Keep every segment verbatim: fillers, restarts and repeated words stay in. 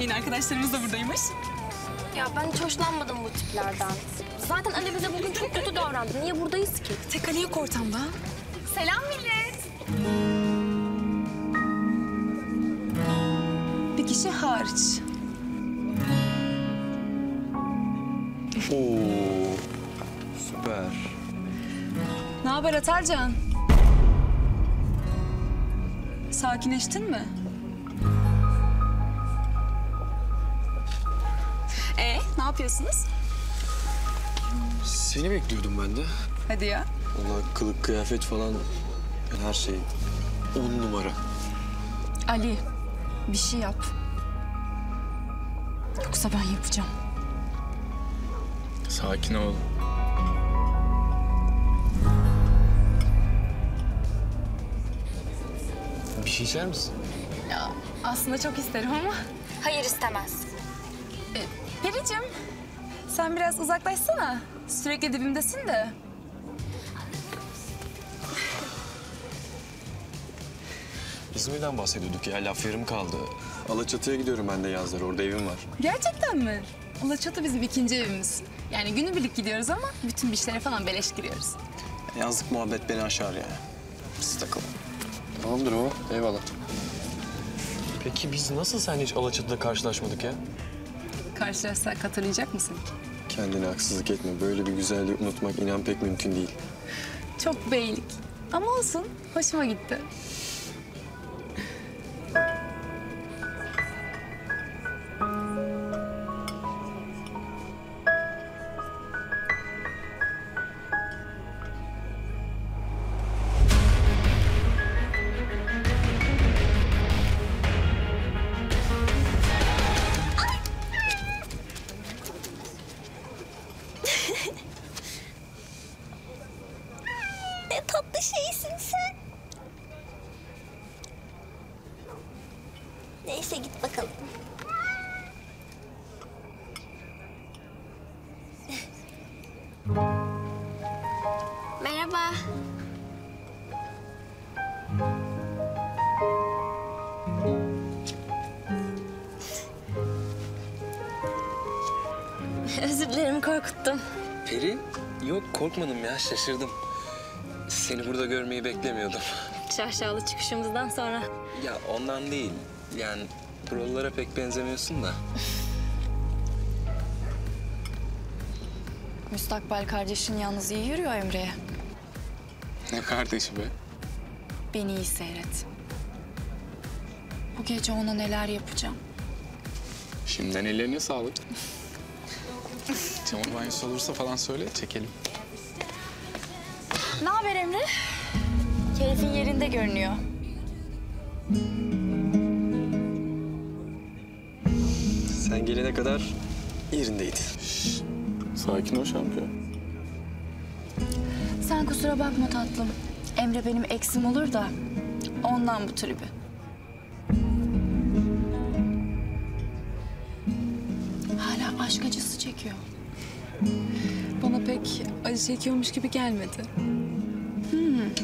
Yeni arkadaşlarımız da buradaymış. Ya ben hiç hoşlanmadım bu tiplerden. Zaten Ali bize bugün çok kötü davrandı. Niye buradayız ki? Tek Ali yok ortamda. Selam millet. Bir kişi hariç. Oo, süper. Ne haber Atarcan? Sakinleştin mi? Ee, ne yapıyorsunuz? Seni bekliyordum ben de. Hadi ya. Ona kılık kıyafet falan her şey on numara. Ali, bir şey yap. Yoksa ben yapacağım. Sakin ol. Bir şey içer misin? Ya, aslında çok isterim ama... Hayır istemez. Ee, Pericim, sen biraz uzaklaşsana. Sürekli dibimdesin de. İzmir'den bahsediyorduk ya, laf yarım kaldı. Alaçatı'ya gidiyorum ben de yazları, orada evim var. Gerçekten mi? Alaçatı bizim ikinci evimiz. Yani günübirlik gidiyoruz ama bütün işlere falan beleş giriyoruz. Yazlık muhabbet beni aşar yani. Siz takılın. Tamamdır o, eyvallah. Peki biz nasıl seninle hiç Alaçatı'da karşılaşmadık ya? Karşılaşsak hatırlayacak mısın ki? Kendine haksızlık etme. Böyle bir güzelliği unutmak inan pek mümkün değil. Çok beylik. Ama olsun, hoşuma gitti. Peri, yok korkmadım ya, şaşırdım. Seni burada görmeyi beklemiyordum. Şaşalı çıkışımızdan sonra. Ya ondan değil, yani buralara pek benzemiyorsun da. Müstakbel kardeşin yalnız iyi yürüyor Emre'ye. Ne kardeşi be? Beni iyi seyret. Bu gece ona neler yapacağım. Şimdiden ellerine sağlık. Çamur banyosu olursa falan söyle, çekelim. Ne haber Emre? Keyfin yerinde görünüyor. Sen gelene kadar yerindeydi. Şişt, sakin ol şampiyon. Sen kusura bakma tatlım. Emre benim eksim olur da ondan bu tribi. Hala aşk acısı çekiyor. Bana pek acı çekiyormuş gibi gelmedi. Hmm.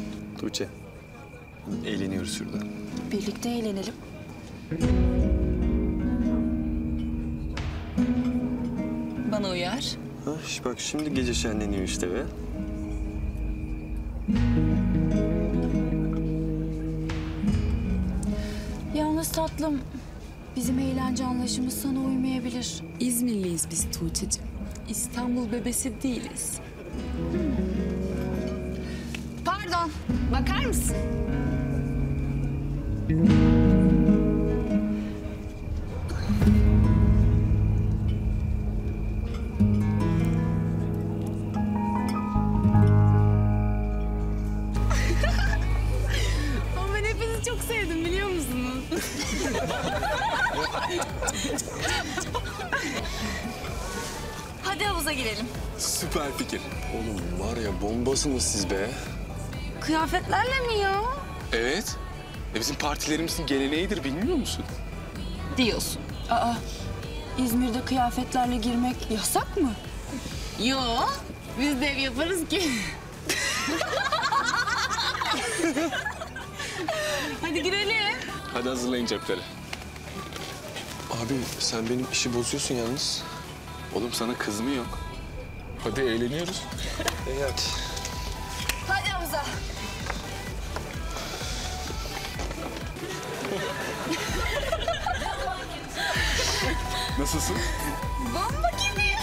Tuğçe, eğleniyoruz şurada. Birlikte eğlenelim. Bana uyar. Ha, bak şimdi gece şenleniyor işte be. Yalnız tatlım, bizim eğlence anlayışımız sana uymayabilir. İzmirliyiz biz Tuğçe'cim. İstanbul bebesi değiliz. Hmm. Pardon, bakar mısın? Ama ben hepinizi çok sevdim biliyor musunuz? Hadi havuza girelim. Süper fikir. Oğlum var ya bombasınız siz be. Kıyafetlerle mi ya? Evet. E bizim partilerimizin geleneğidir bilmiyor musun? Diyorsun. Aa, İzmir'de kıyafetlerle girmek yasak mı? Yo, biz de ev yaparız ki. Hadi girelim. Hadi hazırlayın cepleri. Abi sen benim işi bozuyorsun yalnız. Oğlum sana kız mı yok? Hadi eğleniyoruz. Evet. Hadi Hamza. Nasılsın? Bomba gibiyim.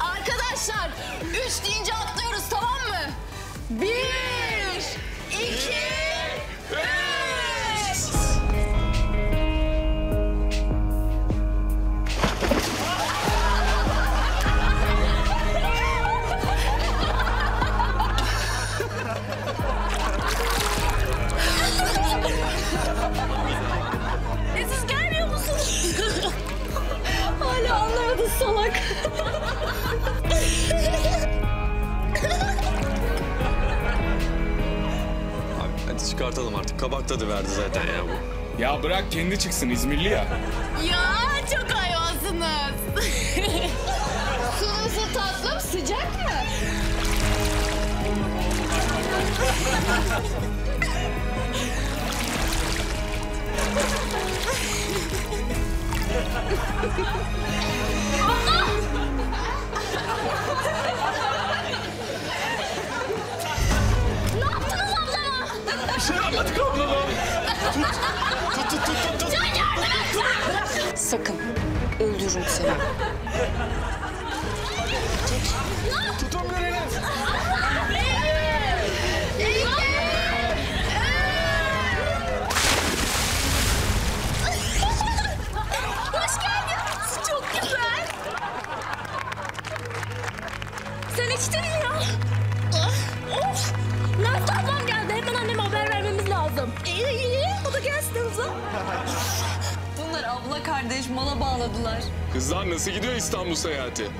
Arkadaşlar üç deyince atlıyoruz, tamam mı? Bir, iki, üç. E siz gelmiyor musunuz? Hala anlamadın salak. Çıkartalım artık. Kabak tadı verdi zaten ya bu. Ya bırak kendi çıksın, İzmirli ya. Ya çok hayvansınız. Su nasıl tatlım, sıcak mı? Şey yapmadık ablama. Tut, tut, tut, tut, tut. Can yardım et. Sakın, öldürürüm seni. Tut, tutun görelim. Bir, iki, hoş geldin. Çok güzel. Sen içtin mi ya? Of, Nazlı ablam geldi. Hemen anneme haber vermemiz lazım. İyi, iyi. O da gelsin hızlı. Bunlar abla kardeş mala bağladılar. Kızlar nasıl gidiyor İstanbul seyahati?